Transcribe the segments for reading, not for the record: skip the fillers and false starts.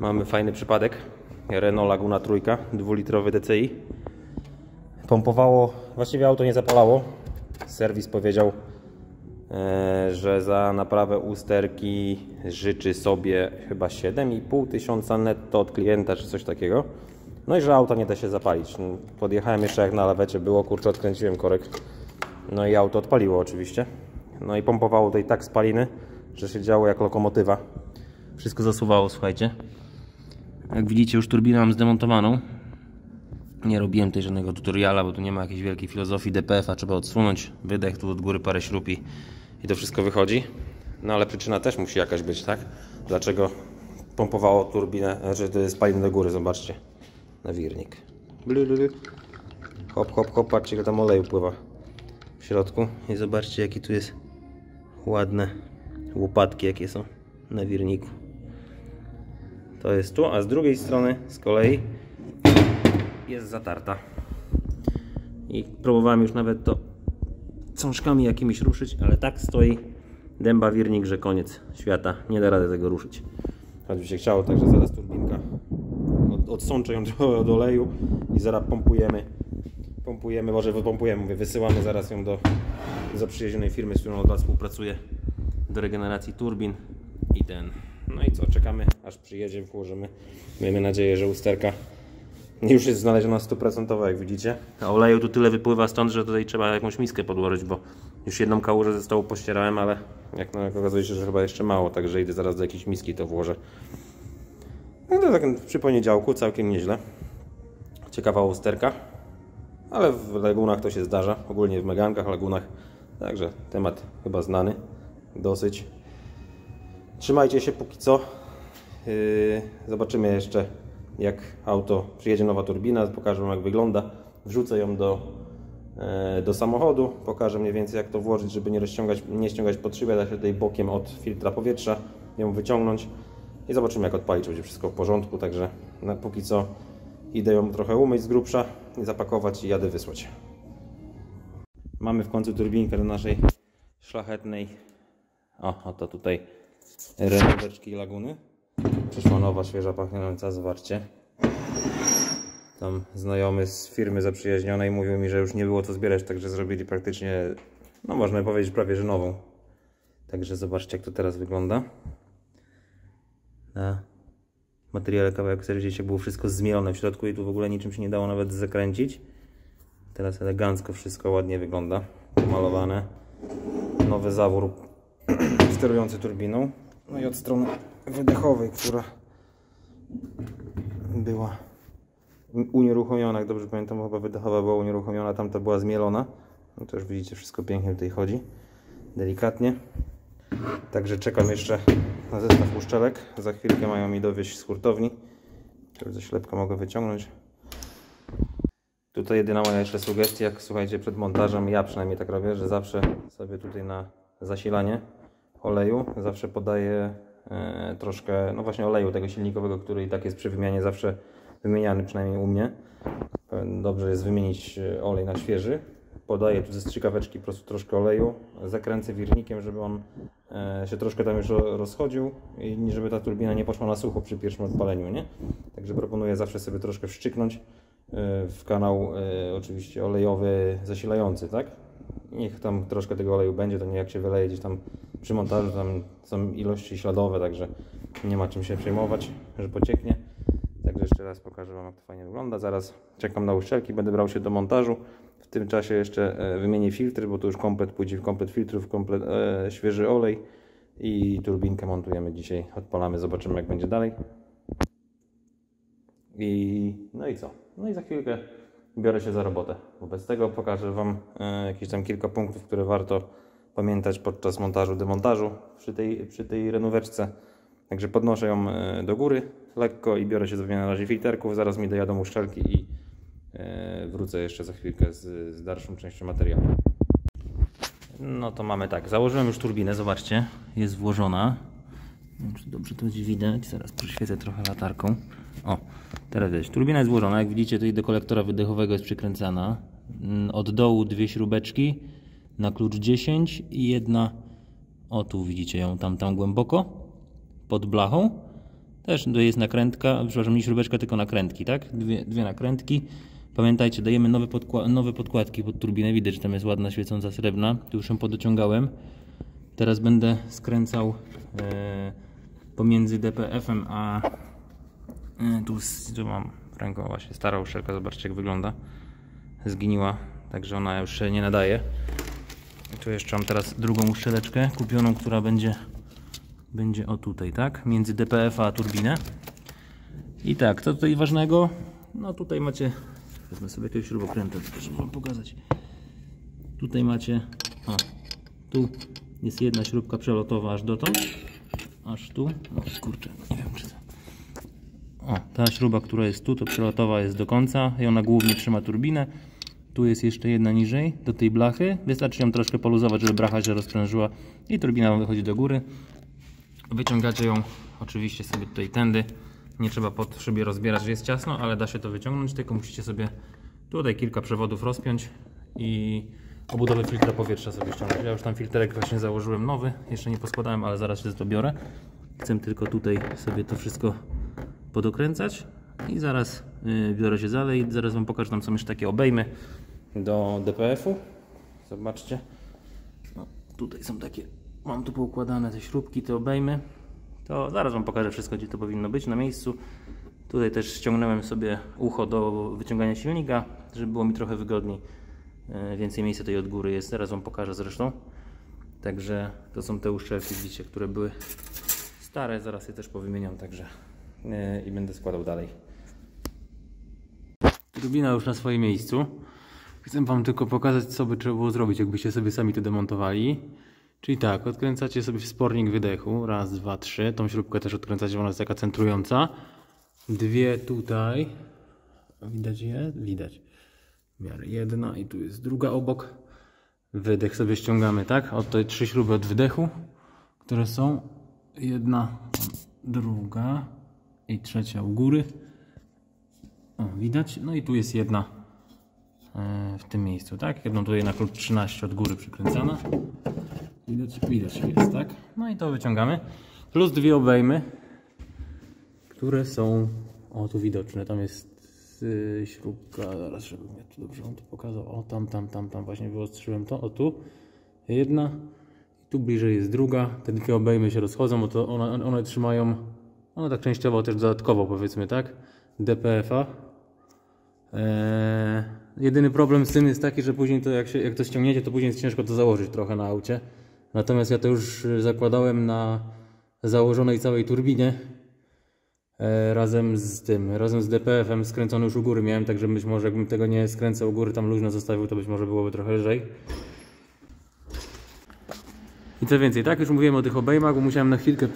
Mamy fajny przypadek. Renault Laguna trójka, 2-litrowy DCI. Pompowało, właściwie auto nie zapalało. Serwis powiedział, że za naprawę usterki życzy sobie chyba 7,5 tysiąca netto od klienta czy coś takiego. No i że auto nie da się zapalić. Podjechałem jeszcze, jak na lawecie było, kurczę, odkręciłem korek. No i auto odpaliło oczywiście. No i pompowało tutaj tak spaliny, że się działo jak lokomotywa. Wszystko zasuwało, słuchajcie. Jak widzicie, już turbinę mam zdemontowaną. Nie robiłem tutaj żadnego tutoriala, bo tu nie ma jakiejś wielkiej filozofii DPF-a. Trzeba odsunąć wydech, tu od góry parę śrub i to wszystko wychodzi. No ale przyczyna też musi jakaś być, tak? Dlaczego pompowało turbinę, że to jest spaliny do góry, zobaczcie. Nawirnik. Hop, hop, hop, patrzcie, jak tam oleju pływa w środku. I zobaczcie, jakie tu jest ładne łopatki, jakie są na wirniku. To jest tu, a z drugiej strony z kolei jest zatarta. I próbowałem już nawet to cążkami jakimiś ruszyć, ale tak stoi dęba wirnik, że koniec świata. Nie da rady tego ruszyć. Choćby się chciało, także zaraz turbinka. Odsączę ją trochę od oleju i zaraz wysyłamy zaraz ją do zaprzyjaźnionej firmy, z którą od lat współpracuję, do regeneracji turbin i ten. No i co, czekamy, aż przyjedzie, włożymy. Miejmy nadzieję, że usterka już jest znaleziona 100%, jak widzicie. A oleju tu tyle wypływa stąd, że tutaj trzeba jakąś miskę podłożyć, bo już jedną kałużę ze stołu pościerałem, ale jak okazuje się, że chyba jeszcze mało, także idę zaraz do jakiejś miski to włożę. No to tak przy poniedziałku całkiem nieźle. Ciekawa usterka, ale w Lagunach to się zdarza, ogólnie w Megankach, Lagunach. Także temat chyba znany dosyć. Trzymajcie się póki co. Zobaczymy jeszcze, jak auto przyjedzie, nowa turbina, pokażę wam, jak wygląda. Wrzucę ją do samochodu, pokażę mniej więcej, jak to włożyć, żeby nie ściągać pod szybę, da się tutaj bokiem od filtra powietrza ją wyciągnąć. I zobaczymy, jak odpalić, będzie wszystko w porządku, także póki co idę ją trochę umyć z grubsza, zapakować i jadę wysłać. Mamy w końcu turbinkę do naszej szlachetnej, to tutaj Renault Laguny. Przyszła nowa, świeża, pachnąca, zobaczcie. Tam znajomy z firmy zaprzyjaźnionej mówił mi, że już nie było co zbierać, także zrobili praktycznie, no można powiedzieć, prawie że nową. Także zobaczcie, jak to teraz wygląda. Na materiale kawałek serwisie było wszystko zmielone w środku i tu w ogóle niczym się nie dało nawet zakręcić. Teraz elegancko wszystko ładnie wygląda, pomalowane. Nowy zawór sterujący turbiną. No i od strony wydechowej, która była unieruchomiona, jak dobrze pamiętam, chyba wydechowa była unieruchomiona, tamta była zmielona. No to już widzicie, wszystko pięknie tutaj chodzi, delikatnie. Także czekam jeszcze na zestaw uszczelek. Za chwilkę mają mi dowieść z hurtowni. Ze ślepka mogę wyciągnąć. Tutaj jedyna moja jeszcze sugestia, jak słuchajcie, przed montażem, ja przynajmniej tak robię, że zawsze sobie tutaj na zasilanie oleju zawsze podaję troszkę, no właśnie oleju tego silnikowego, który i tak jest przy wymianie zawsze wymieniany, przynajmniej u mnie. Dobrze jest wymienić olej na świeży. Podaję tu ze strzykaweczki po prostu troszkę oleju, zakręcę wirnikiem, żeby on się troszkę tam już rozchodził i żeby ta turbina nie poszła na sucho przy pierwszym odpaleniu, nie? Także proponuję zawsze sobie troszkę wstrzyknąć w kanał oczywiście olejowy zasilający, tak? Niech tam troszkę tego oleju będzie, to nie jak się wyleje gdzieś tam przy montażu, tam są ilości śladowe, także nie ma czym się przejmować, że pocieknie. Także jeszcze raz pokażę wam, jak to fajnie wygląda. Zaraz czekam na uszczelki, będę brał się do montażu. W tym czasie jeszcze wymienię filtry, bo tu już komplet pójdzie w komplet filtrów, komplet świeży olej i turbinkę montujemy dzisiaj, odpalamy, zobaczymy, jak będzie dalej. No i co? No i za chwilkę biorę się za robotę. Wobec tego pokażę wam jakieś tam kilka punktów, które warto pamiętać podczas montażu, demontażu przy tej renóweczce. Także podnoszę ją do góry lekko i biorę się do wymiany na razie filterków. Zaraz mi dojadą uszczelki i wrócę jeszcze za chwilkę z dalszą częścią materiału. No to mamy tak, założyłem już turbinę, zobaczcie, jest włożona. Nie wiem, czy dobrze to będzie widać, zaraz przyświecę trochę latarką. O, teraz widać, turbina jest włożona, jak widzicie tutaj do kolektora wydechowego jest przykręcana. Od dołu dwie śrubeczki na klucz 10 i jedna, o tu widzicie ją tam głęboko pod blachą, Też jest nakrętka, przepraszam, nie śrubeczka, tylko nakrętki, tak? Dwie nakrętki. Pamiętajcie, dajemy nowe podkładki pod turbinę. Widać, że tam jest ładna, świecąca srebrna. Tu już ją podociągałem. Teraz będę skręcał pomiędzy DPF-em a... tu mam ręką właśnie starą uszczelkę. Zobaczcie, jak wygląda. Zginiła, także ona już się nie nadaje. I tu jeszcze mam teraz drugą uszczeleczkę kupioną, która będzie o tutaj, tak? Między DPF a turbinę. I tak, co tutaj ważnego? No tutaj macie... Wezmę sobie jakiegoś śrubokręta, żeby wam pokazać. Tutaj macie... O, tu jest jedna śrubka przelotowa aż dotąd. Aż tu. O kurczę, nie wiem czy to... O, ta śruba, która jest tu, to przelotowa jest do końca i ona głównie trzyma turbinę. Tu jest jeszcze jedna niżej, do tej blachy. Wystarczy ją troszkę poluzować, żeby bracha się rozprężyła i turbina wychodzi do góry. Wyciągacie ją oczywiście sobie tutaj tędy. Nie trzeba pod szybie rozbierać, jest ciasno, ale da się to wyciągnąć, tylko musicie sobie tutaj kilka przewodów rozpiąć i obudowę filtra powietrza sobie ściągnąć. Ja już tam filterek właśnie założyłem nowy, jeszcze nie poskładałem, ale zaraz się to biorę. Chcę tylko tutaj sobie to wszystko podokręcać i zaraz biorę się za lej. Zaraz wam pokażę, tam są jeszcze takie obejmy do DPF-u. Zobaczcie, no, tutaj są takie, mam tu poukładane te śrubki, te obejmy. To zaraz wam pokażę wszystko, gdzie to powinno być na miejscu. Tutaj też ściągnąłem sobie ucho do wyciągania silnika, żeby było mi trochę wygodniej. Więcej miejsca tutaj od góry jest, zaraz wam pokażę zresztą. Także to są te uszczelki, widzicie, które były stare, zaraz je też powymieniam, także i będę składał dalej. Turbina już na swoim miejscu. Chcę wam tylko pokazać, co by trzeba było zrobić, jakbyście sobie sami to demontowali. Czyli tak, odkręcacie sobie wspornik wydechu, raz, dwa, trzy, tą śrubkę też odkręcacie, bo ona jest taka centrująca. Dwie tutaj, widać je? Widać. W miarę jedna i tu jest druga obok. Wydech sobie ściągamy, tak? Od tej trzy śruby od wydechu, które są jedna, druga i trzecia u góry. O, widać? No i tu jest jedna w tym miejscu, tak? Jedną tutaj na klucz 13 od góry przykręcana. Widać jest, tak? No i to wyciągamy. Plus dwie obejmy, które są, o tu widoczne, tam jest śrubka, zaraz żebym ja tu dobrze on to pokazał, o tam, właśnie wyostrzyłem to, o tu jedna, tu bliżej jest druga, te dwie obejmy się rozchodzą, bo to one trzymają, one tak częściowo też dodatkowo powiedzmy, tak? DPF-a. Jedyny problem z tym jest taki, że później to jak to ściągniecie, to później jest ciężko to założyć trochę na aucie. Natomiast ja to już zakładałem na założonej całej turbinie razem z tym, razem z DPF-em skręcony już u góry miałem, także być może jakbym tego nie skręcał u góry, tam luźno zostawił, to być może byłoby trochę lżej. I co więcej, tak już mówiłem o tych obejmach, bo musiałem na chwilkę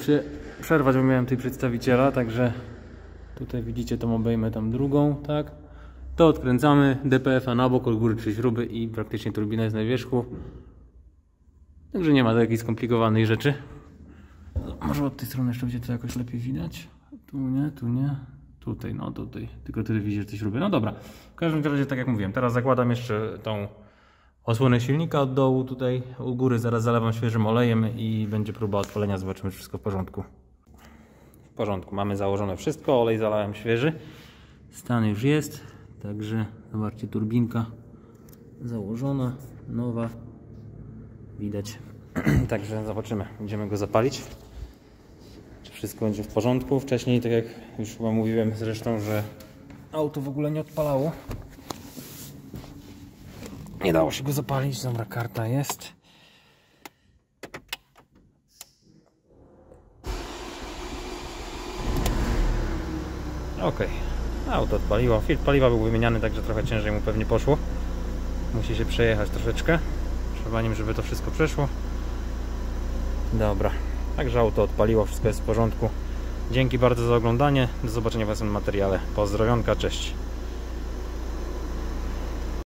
przerwać, bo miałem tutaj przedstawiciela, także tutaj widzicie tą obejmę, tam drugą, tak? To odkręcamy, DPF-a na bok, od góry trzy śruby i praktycznie turbina jest na wierzchu. Także nie ma takiej skomplikowanej rzeczy. Może od tej strony jeszcze będzie to jakoś lepiej widać. Tu nie, tutaj, no tutaj. Tylko tyle widzisz te śruby. No dobra, w każdym razie tak jak mówiłem, teraz zakładam jeszcze tą osłonę silnika od dołu tutaj u góry. Zaraz zalewam świeżym olejem i będzie próba odpalenia. Zobaczymy, czy wszystko w porządku. W porządku, mamy założone wszystko, olej zalałem świeży. Stan już jest, także zobaczcie, turbinka założona, nowa. Widać. Także zobaczymy. Będziemy go zapalić. Czy wszystko będzie w porządku. Wcześniej, tak jak już chyba mówiłem zresztą, że auto w ogóle nie odpalało. Nie dało się go zapalić. Dobra, karta jest. Ok. Auto odpaliło. Filtr paliwa był wymieniany, także trochę ciężej mu pewnie poszło. Musi się przejechać troszeczkę. Nim, żeby to wszystko przeszło. Dobra, także auto odpaliło, wszystko jest w porządku. Dzięki bardzo za oglądanie, do zobaczenia w następnym materiale. Pozdrowionka, cześć.